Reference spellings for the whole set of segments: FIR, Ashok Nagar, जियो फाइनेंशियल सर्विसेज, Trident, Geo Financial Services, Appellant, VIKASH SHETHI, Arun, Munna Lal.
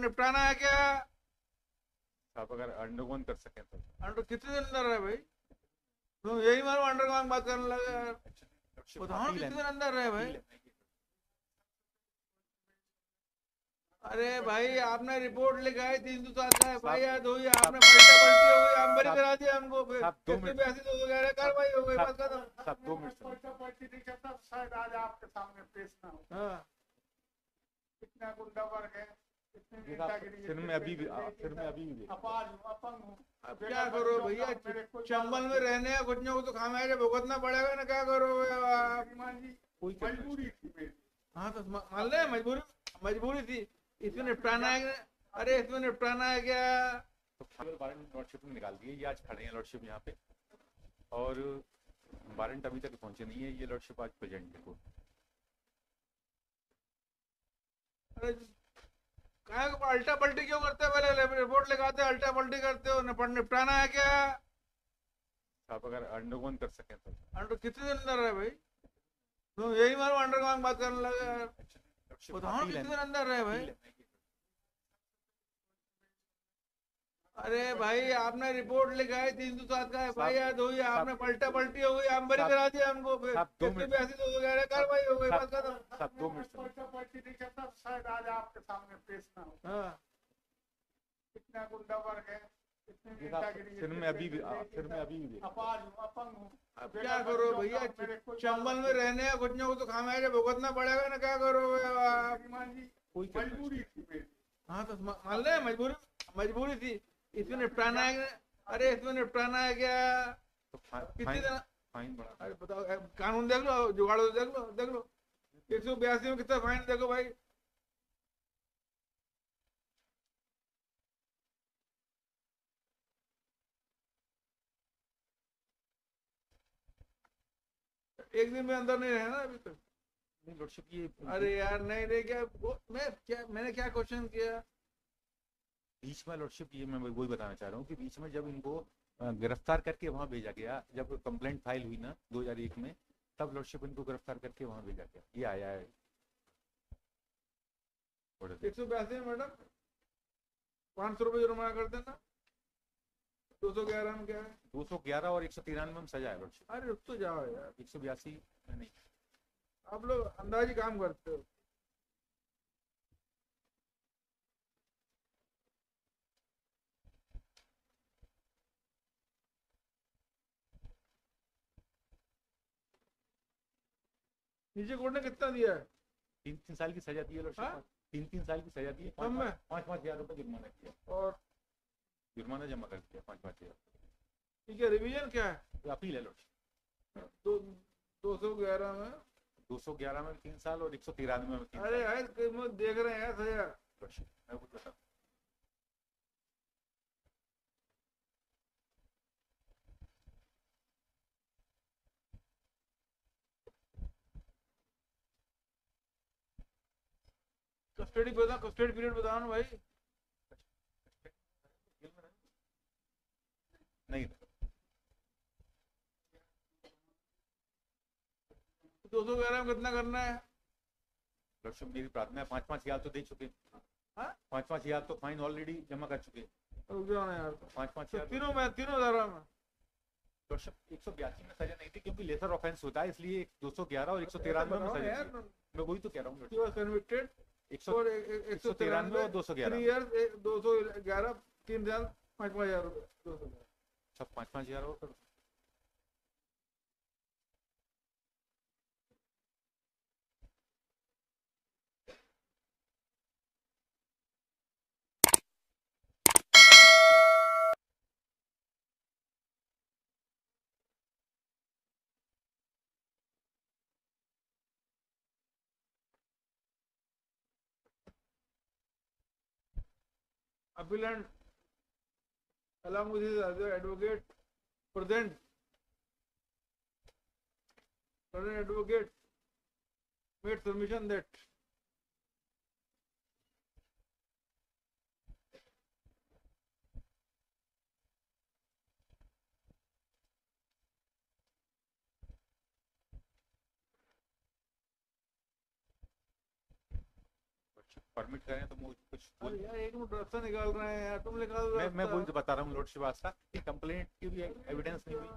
निपटाना है क्या आप? अगर अंडरग्राउंड कर सके तो अंडर कितने दिन अंदर है भाई? तुम यही मानो अंडरग्राउंड बात करने लगे यार। उदाहरण कितने दिन अंदर है भाई? अरे भाई आपने रिपोर्ट लिखाई 307 का FIR हुई, आपने पलटा पलटी हुई, हम बरी करा दिया हमको। कितने पैसे दो कह रहे कार्रवाई हो गई बात का तो सब 2 मिनट पलटा पलटी नहीं करता शायद आज आपके सामने पेश ना हो। हां कितना गुंडा वर्ग है, फिर मैं अभी भी क्या करो भैया? चंबल में रहने या घुटने को तो खामा है, भुगतना पड़ेगा ना, क्या करोगे आप? मजबूरी थी। हाँ तो मान ले मजबूरी थी, इसमें निपटाना है। अरे इसमें निपटाना है क्या? लॉर्डशिप ने निकाल दिए, ये आज खड़े हैं लॉर्डशिप यहाँ पे, और वारंट अभी तक पहुंचे नहीं है। ये लॉर्डशिप आज प्रेजेंट है कोर्ट। अल्टा पल्टी क्यों करते हो? पहले रिपोर्ट लिखाते अल्टा पल्टी करते हो, निपटाना है क्या आप? अगर अंडरग्राउंड कर सके तो अंडर कितने दिन अंदर है भाई? तुम यही मानो अंडरग्राउंड बात करने लगे यार। उदाहरण कितने दिन अंदर है भाई? अरे भाई आपने रिपोर्ट लिखाई 307 का FIR हुई, आपने पलटा पलटी हो गई, हम बरी करा दिया हमको। कितने पैसे दो कह रहे कार्रवाई हो गई बात का तो सब 2 मिनट पलटा पलटी नहीं करता शायद आज आपके सामने पेश ना हो। हां कितना गुंडा वर्ग है, फिर मैं अभी भी अपंग हूं। अब क्या करो भैया? चंबल में रहने या घुटने को तो खामा है, भुगतना पड़ेगा ना, क्या करोगे आप? मजबूरी थी। हां तो मान ले मजबूरी थी, इसमें निपटाना है। अरे इसमें निपटाना है क्या? कितनी दिन? अरे बताओ कानून देख लो, जुगाड़ देख लो 182 में कितना फाइन देखो भाई। एक दिन में अंदर नहीं रहना अभी तक तो। लॉर्डशिप ये अरे यार नहीं रे क्या मैंने क्या क्वेश्चन किया बीच में लॉर्डशिप? ये मैं वही बताना चाह रहा हूँ कि बीच में जब इनको गिरफ्तार करके वहाँ भेजा गया, जब कंप्लेंट फाइल हुई ना 2001 में, तब लॉर्डशिप इनको गिरफ्तार करके वहाँ भेजा गया। ये आया है 182 मैडम, 500 रुपये जुर्माना कर देना। 211 में क्या है? 211 और 193 में सजा है लॉर्डशिप। अरे रुक तो जाओ यार, 182 नहीं। आप लोग अंदाजी काम करते हो। नीचे कोर्ट ने कितना दिया है? 3-3 साल की सजा दी है लॉर्डशिप। 3-3 साल की सजा दी है, 5-5 हज़ार रुपये जुर्माना किया और जुर्माना जमा कर दिया 5-5 हज़ार। ठीक है, रिवीजन क्या है? अपील है लॉर्डशिप। 211 में 211 में 3 साल और 193 में 3। अरे यार देख रहे हैं सजा लॉर्डशिप। कस्टडी बता, कस्टडी पीरियड बताओ ना भाई। नहीं 211 में कितना करना है? लक्ष्मण मेरी प्रार्थना है 5-5 हज़ार तो दे चुके, 5-5 हज़ार तो फाइन ऑलरेडी जमा कर चुके। रुक जाओ ना यार, 5-5 हज़ार तीनों धारा में। 182 में सजा नहीं थी क्योंकि लेसर ऑफेंस होता है, इसलिए 211 और 193 में सजा। मैं वही तो कह रहा हूँ, कन्विक्टेड 193 और 211 3 साल 5-5 हज़ार 5-5 हज़ार हो करो। Appellant along with his other advocate present advocate made submission that permit करें तो मुझे कुछ यार एक मिनट रास्ता निकाल रहे हैं यार, तुम निकाल रहे हो। मैं वही तो बता रहा हूँ लोड शिव आस्था की कंप्लेंट की भी एविडेंस नहीं हुई।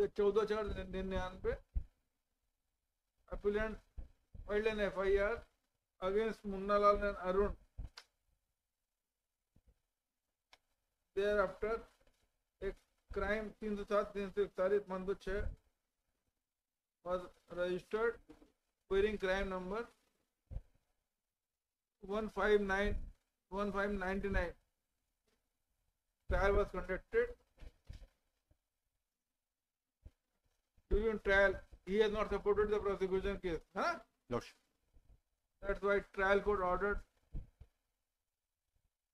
तो 14/4/99 Appellant filed an FIR against Munna Lal and Arun. Thereafter, a crime 307/341/2006 was registered bearing crime number 1599. Trial was conducted. During trial, he has not supported the prosecution case, huh? Yes. That's why trial court ordered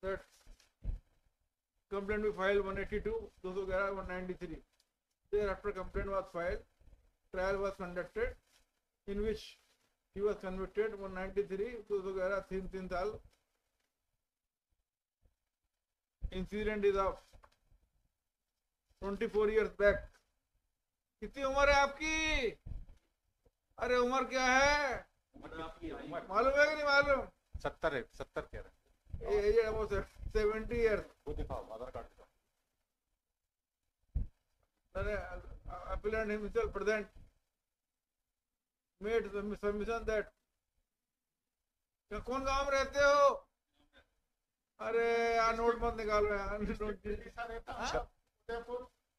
that complaint be filed 182, 211, 193. Thereafter, complaint was filed. Trial was conducted, in which he was convicted 193, 211, 3 साल. Incident is of 24 years back. कितनी उम्र है आपकी? अरे उम्र क्या है? मालूम है कि नहीं मालूम? 70 है, 70 कह रहे हैं। ये वो 70 years। वो दिखाओ, आधार कार्ड दिखाओ। अरे Appellant himself present made submission that कौन गाँव में रहते हो? अरे यार नोट मत निकालो यार।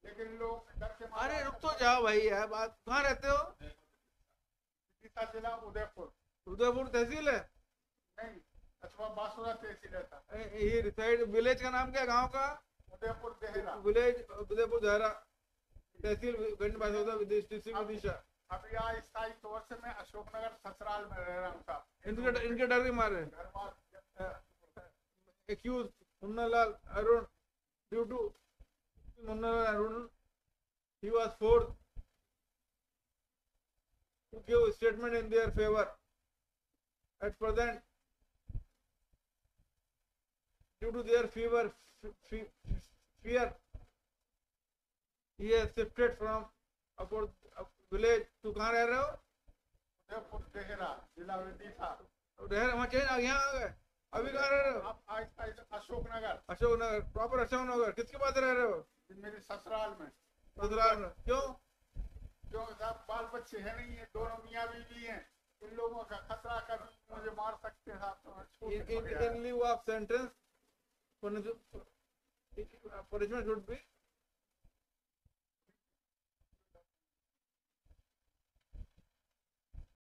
लेकिन लोग डर के मारे। अरे रुक तो जाओ भाई यार, बात कहाँ रहते हो? जिला उदयपुर। उदयपुर तहसील है? नहीं, अच्छा बासुरा तहसील रहता है। ये रिसाइड विलेज का नाम क्या है गांव का? उदयपुर देहरा। विलेज उदयपुर देहरा, तहसील गंज बासुरा, विदेश डिस्ट्रिक्ट विदिशा। अब यहाँ स्थायी तौर से मैं अशोकनगर ससुराल में रह रहा था। इनके डर के मारे accused Munna Lal Arun due to Munna Lal Arun, he was forced to give a statement in their favor. At present, due to their fear, he has shifted from upper village to कहाँ रह रहे हो? उदयपुर देहरा, जिला विदिशा। देहरा वहाँ चेंज यहाँ आ गए। अभी कहाँ रह रहे हो? आप अशोकनगर। अशोकनगर, प्रॉपर अशोकनगर। किसके पास रह रहे हो? मेरे ससुराल में। ससुराल में क्यों? जो बाल बच्चे है नहीं है, दोनों मियाँ बीवी हैं, इन लोगों का खतरा कर मुझे मार सकते हैं साहब। In lieu of sentence punishment should B